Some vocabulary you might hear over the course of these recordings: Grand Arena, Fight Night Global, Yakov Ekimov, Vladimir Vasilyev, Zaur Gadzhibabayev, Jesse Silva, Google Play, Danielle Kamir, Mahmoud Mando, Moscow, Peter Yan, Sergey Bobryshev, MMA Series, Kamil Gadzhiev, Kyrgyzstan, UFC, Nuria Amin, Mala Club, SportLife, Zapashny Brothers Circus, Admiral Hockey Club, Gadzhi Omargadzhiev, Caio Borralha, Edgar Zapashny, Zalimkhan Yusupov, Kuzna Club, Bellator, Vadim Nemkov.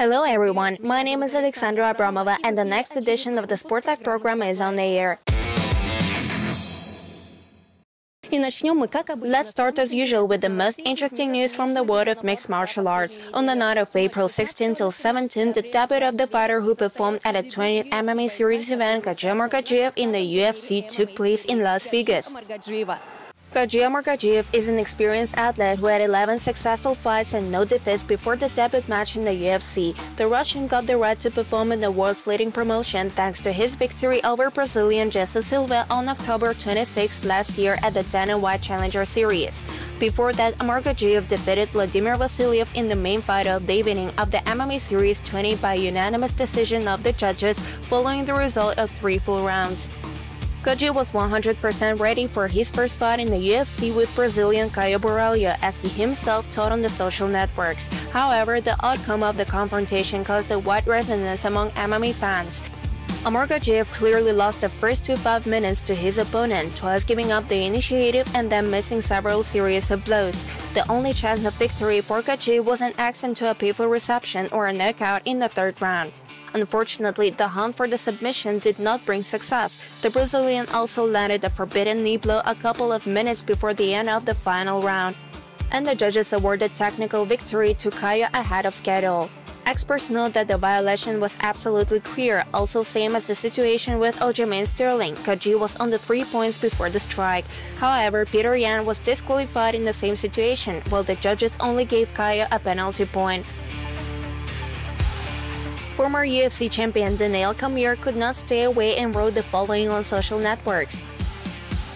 Hello everyone, my name is Alexandra Abramova and the next edition of the Sport Life program is on the air. Let's start as usual with the most interesting news from the world of mixed martial arts. On the night of April 16 till 17, the debut of the fighter who performed at a 20th MMA Series event, Gadzhi Omargadzhiev, in the UFC took place in Las Vegas. Gadzhi Omargadzhiev is an experienced athlete who had 11 successful fights and no defeats before the debut match in the UFC. The Russian got the right to perform in the world's leading promotion thanks to his victory over Brazilian Jesse Silva on October 26 last year at the Dana White Challenger Series. Before that, Omargadzhiev defeated Vladimir Vasilyev in the main fight of the evening of the MMA Series 20 by unanimous decision of the judges following the result of 3 full rounds. Gadzhi was 100% ready for his first fight in the UFC with Brazilian Caio Borralha, as he himself taught on the social networks. However, the outcome of the confrontation caused a wide resonance among MMA fans. Omargadzhiev clearly lost the first 2-5 minutes to his opponent, twice giving up the initiative and then missing several series of blows. The only chance of victory for Gadzhi was an accident to a painful reception or a knockout in the 3rd round. Unfortunately, the hunt for the submission did not bring success. The Brazilian also landed a forbidden knee blow a couple of minutes before the end of the final round, and the judges awarded technical victory to Caio ahead of schedule. Experts note that the violation was absolutely clear, also same as the situation with Aljamain Sterling. Gadzhi was on the 3 points before the strike. However, Peter Yan was disqualified in the same situation, while the judges only gave Caio a penalty point. Former UFC champion Danielle Kamir could not stay away and wrote the following on social networks.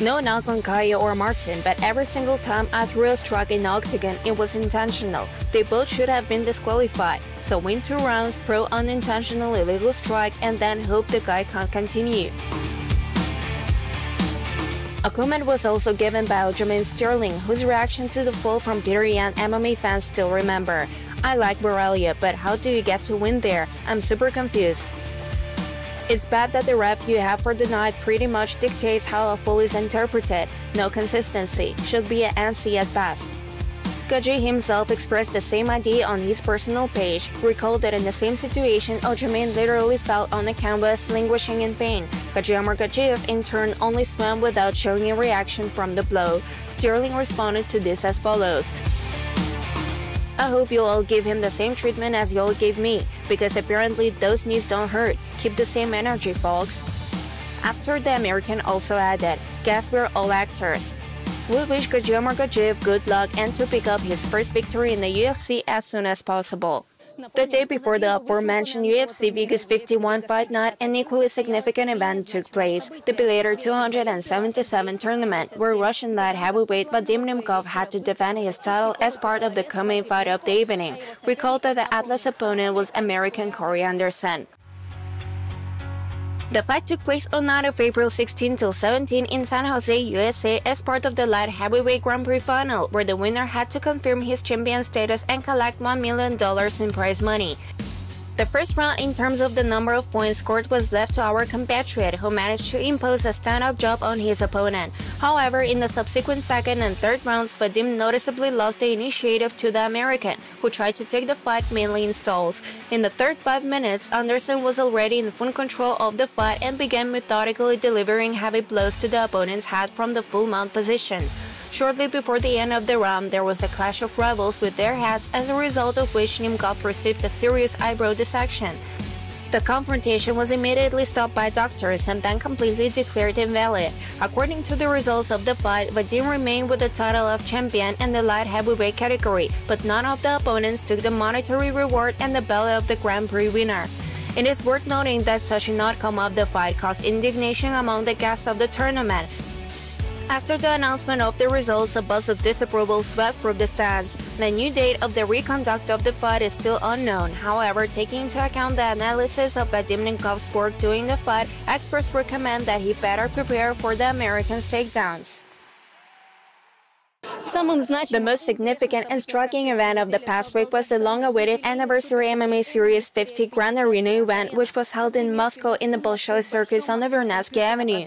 No knock on Caio or Martin, but every single time I threw a strike in the octagon, it was intentional. They both should have been disqualified. So win 2 rounds, throw unintentional illegal strike, and then hope the guy can't continue. A comment was also given by Aljamain Sterling, whose reaction to the fall from Peter Yan MMA fans still remember. I like Borralha, but how do you get to win there? I'm super confused. It's bad that the ref you have for the night pretty much dictates how a fall is interpreted. No consistency. Should be an NC at best. Gadzhi himself expressed the same idea on his personal page. Recall that in the same situation, Aljamain literally fell on the canvas, languishing in pain. Gadzhi Omargadzhiev in turn only swam without showing a reaction from the blow. Sterling responded to this as follows. I hope you all give him the same treatment as you all gave me, because apparently those knees don't hurt. Keep the same energy, folks. After, the American also added, guess we're all actors. We wish Gadzhi Omargadzhiev good luck and to pick up his first victory in the UFC as soon as possible. The day before the aforementioned UFC Vegas 51 Fight Night, an equally significant event took place, the Bellator 277 tournament, where Russian light heavyweight Vadim Nemkov had to defend his title as part of the co-main fight of the evening. Recall that the Atlas opponent was American Corey Anderson. The fight took place on night of April 16 till 17 in San Jose, USA, as part of the Light Heavyweight Grand Prix final, where the winner had to confirm his champion status and collect $1 million in prize money. The first round in terms of the number of points scored was left to our compatriot, who managed to impose a stand-up job on his opponent. However, in the subsequent second and third rounds, Vadim noticeably lost the initiative to the American, who tried to take the fight mainly in stalls. In the third 5 minutes, Anderson was already in full control of the fight and began methodically delivering heavy blows to the opponent's head from the full mount position. Shortly before the end of the round, there was a clash of rivals with their heads, as a result of which Nemkov received a serious eyebrow dissection. The confrontation was immediately stopped by doctors and then completely declared invalid. According to the results of the fight, Vadim remained with the title of champion in the light heavyweight category, but none of the opponents took the monetary reward and the belt of the Grand Prix winner. It is worth noting that such an outcome of the fight caused indignation among the guests of the tournament. After the announcement of the results, a buzz of disapproval swept through the stands. The new date of the reconduct of the fight is still unknown. However, taking into account the analysis of Vadim Nemkov's work during the fight, experts recommend that he better prepare for the American's takedowns. The most significant and striking event of the past week was the long-awaited anniversary MMA Series 50 Grand Arena event, which was held in Moscow in the Bolshoi Circus on the Vernadsky Avenue.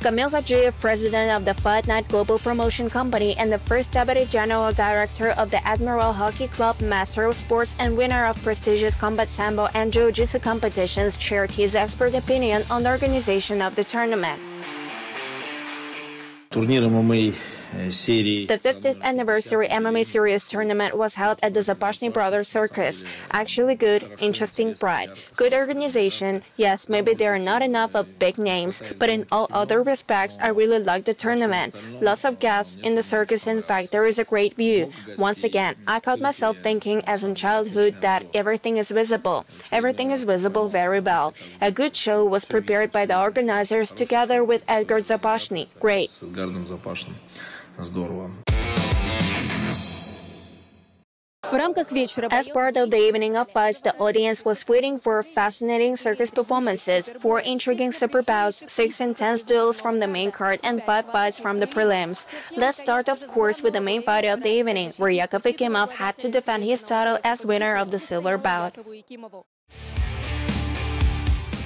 Kamil Gadzhiev, president of the Fight Night Global Promotion Company and the first deputy general director of the Admiral Hockey Club, master of sports and winner of prestigious Combat Sambo and Jiu-Jitsu competitions, shared his expert opinion on the organization of the tournament. The 50th anniversary MMA Series tournament was held at the Zapashny Brothers Circus. Actually good, interesting pride. Good organization. Yes, maybe there are not enough of big names, but in all other respects, I really like the tournament. Lots of guests in the circus. In fact, there is a great view. Once again, I caught myself thinking as in childhood that everything is visible. Everything is visible very well. A good show was prepared by the organizers together with Edgar Zapashny. Great. As part of the evening of fights, the audience was waiting for fascinating circus performances, 4 intriguing super bouts, 6 intense duels from the main card, and 5 fights from the prelims. Let's start, of course, with the main fight of the evening, where Yakov Ekimov had to defend his title as winner of the silver bout.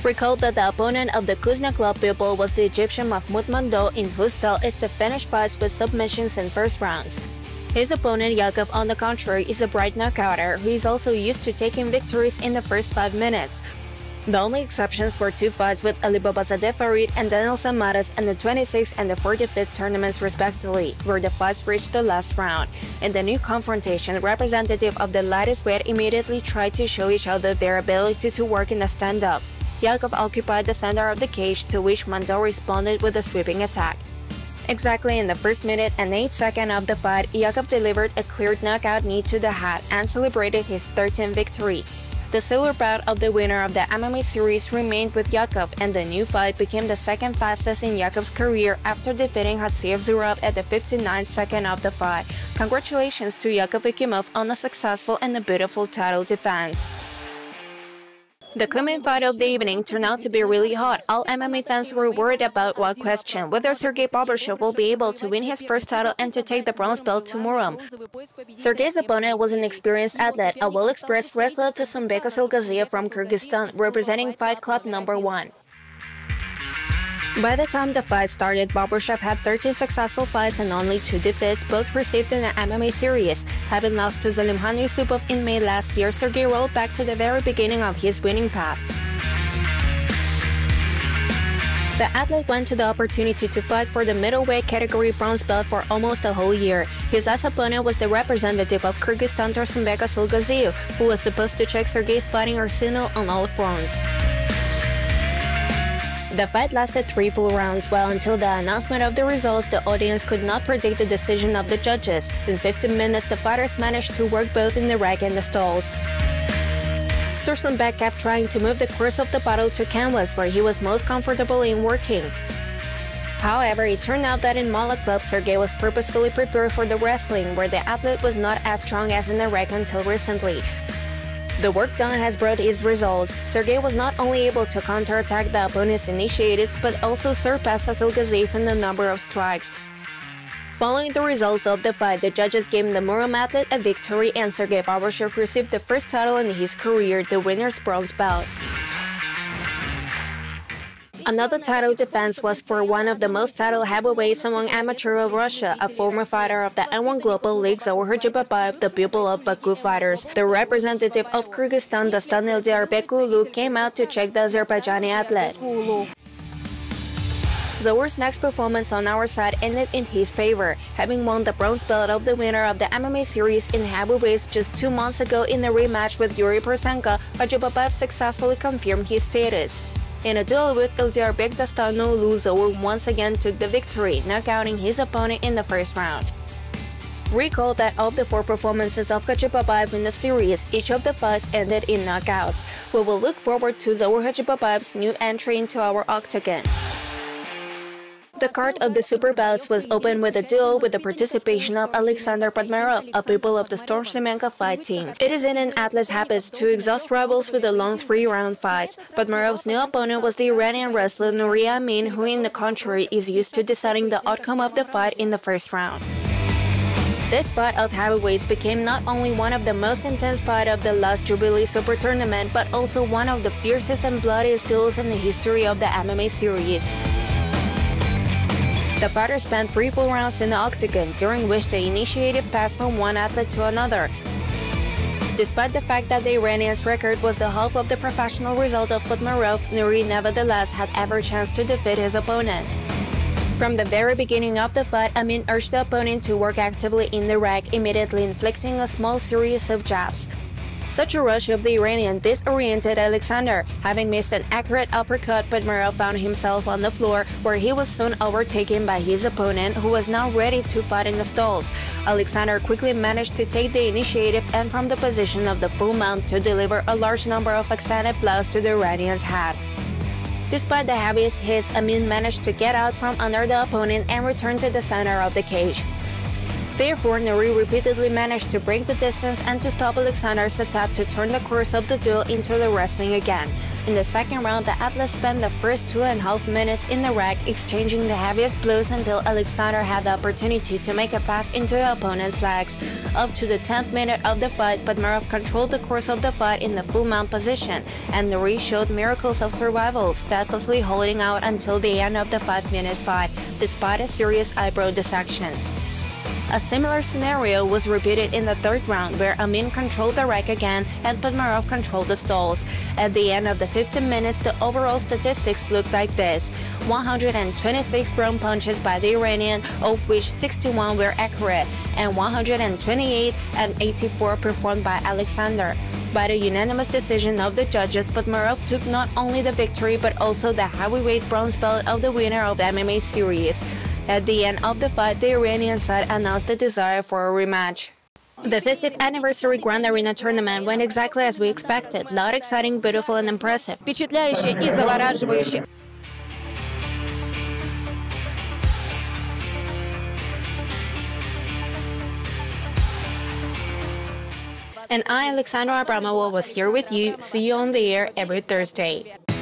Recall that the opponent of the Kuzna Club people was the Egyptian Mahmoud Mando, in whose style is to finish fights with submissions in first rounds. His opponent Yakov, on the contrary, is a bright knockouter who is also used to taking victories in the first 5 minutes. The only exceptions were 2 fights with Alibaba Zadeh Farid and Daniel Samaras in the 26th and the 45th tournaments respectively, where the fights reached the last round. In the new confrontation, representatives of the lightest weight immediately tried to show each other their ability to work in a stand-up. Yakov occupied the center of the cage, to which Mando responded with a sweeping attack. Exactly in the first minute and 8 seconds of the fight, Yakov delivered a clear knockout knee to the head and celebrated his 13th victory. The silver bout of the winner of the MMA Series remained with Yakov, and the new fight became the second fastest in Yakov's career after defeating Haseev Zurov at the 59th second of the fight. Congratulations to Yakov Ekimov on a successful and a beautiful title defense. The coming fight of the evening turned out to be really hot. All MMA fans were worried about one question: whether Sergey Bobryshev will be able to win his first title and to take the bronze belt tomorrow. Sergey's opponent was an experienced athlete, a well-expressed wrestler, Tarsimbeka Solgazil from Kyrgyzstan, representing Fight Club number 1. By the time the fight started, Bobryshev had 13 successful fights and only 2 defeats, both received in the MMA Series. Having lost to Zalimkhan Yusupov in May last year, Sergey rolled back to the very beginning of his winning path. The athlete went to the opportunity to fight for the middleweight category bronze belt for almost a whole year. His last opponent was the representative of Kyrgyzstan, Tarsimbeka Solgazil, who was supposed to check Sergey's fighting arsenal on all fronts. The fight lasted 3 full rounds, while until the announcement of the results, the audience could not predict the decision of the judges. In 15 minutes, the fighters managed to work both in the rack and the stalls. Tarsimbeka kept trying to move the course of the battle to canvas, where he was most comfortable in working. However, it turned out that in Mala Club, Sergey was purposefully prepared for the wrestling, where the athlete was not as strong as in the rack until recently. The work done has brought its results. Sergey was not only able to counterattack the opponent's initiatives, but also surpassed Solgaziev in the number of strikes. Following the results of the fight, the judges gave the Murom athlete a victory, and Sergey Bobryshev received the first title in his career, the winner's bronze belt. Another title defense was for one of the most titled heavyweights among amateurs of Russia, a former fighter of the M1 Global League, Zaur Gadzhibabayev, the pupil of Baku fighters. The representative of Kyrgyzstan, Dastan Eldiar Bekulu, came out to check the Azerbaijani athlete. Zaur's next performance on our side ended in his favor, having won the bronze belt of the winner of the MMA Series in heavyweights just 2 months ago in the rematch with Yuri Prosenko. Gadzhibabayev successfully confirmed his status. In a duel with Eldiar Bekulu, Zaur once again took the victory, knockouting his opponent in the first round. Recall that of the 4 performances of Gadzhibabayev in the series, each of the fights ended in knockouts. We will look forward to Zaur Gadzhibabayev's new entry into our octagon. The card of the Super Bouts was opened with a duel with the participation of Alexander Podmarev, a pupil of the Torshnemenko fight team. It is in an athlete's habits to exhaust rivals with the long 3-round fights. Podmarev's new opponent was the Iranian wrestler Nuria Amin, who, in the contrary, is used to deciding the outcome of the fight in the first round. This fight of heavyweights became not only one of the most intense fights of the last Jubilee Super Tournament, but also one of the fiercest and bloodiest duels in the history of the MMA Series. The fighters spent three full rounds in the octagon, during which they initiated passes from one athlete to another. Despite the fact that the Iranian's record was the half of the professional result of Podmarev, Nuria nevertheless had every chance to defeat his opponent. From the very beginning of the fight, Amin urged the opponent to work actively in the rack, immediately inflicting a small series of jabs. Such a rush of the Iranian disoriented Alexander. Having missed an accurate uppercut, Podmarev found himself on the floor, where he was soon overtaken by his opponent, who was now ready to fight in the stalls. Alexander quickly managed to take the initiative, and from the position of the full mount to deliver a large number of accented blows to the Iranian's head. Despite the heaviest hits, Amin managed to get out from under the opponent and return to the center of the cage. Therefore, Nuria repeatedly managed to break the distance and to stop Alexander's attempt to turn the course of the duel into the wrestling again. In the second round, the athlete spent the first 2.5 minutes in the rack, exchanging the heaviest blows until Alexander had the opportunity to make a pass into the opponent's legs. Up to the 10th minute of the fight, Podmarev controlled the course of the fight in the full mount position, and Nuria showed miracles of survival, steadfastly holding out until the end of the 5-minute fight, despite a serious eyebrow dissection. A similar scenario was repeated in the third round, where Amin controlled the rack again and Podmarev controlled the stalls. At the end of the 15 minutes, the overall statistics looked like this: 126 ground punches by the Iranian, of which 61 were accurate, and 128 and 84 performed by Alexander. By the unanimous decision of the judges, Podmarev took not only the victory but also the heavyweight bronze belt of the winner of the MMA series. At the end of the fight, the Iranian side announced a desire for a rematch. The 50th anniversary Grand Arena tournament went exactly as we expected: loud, exciting, beautiful and impressive. Впечатляющий и завораживающий. And I, Alexandra Abramova, was here with you. See you on the air every Thursday.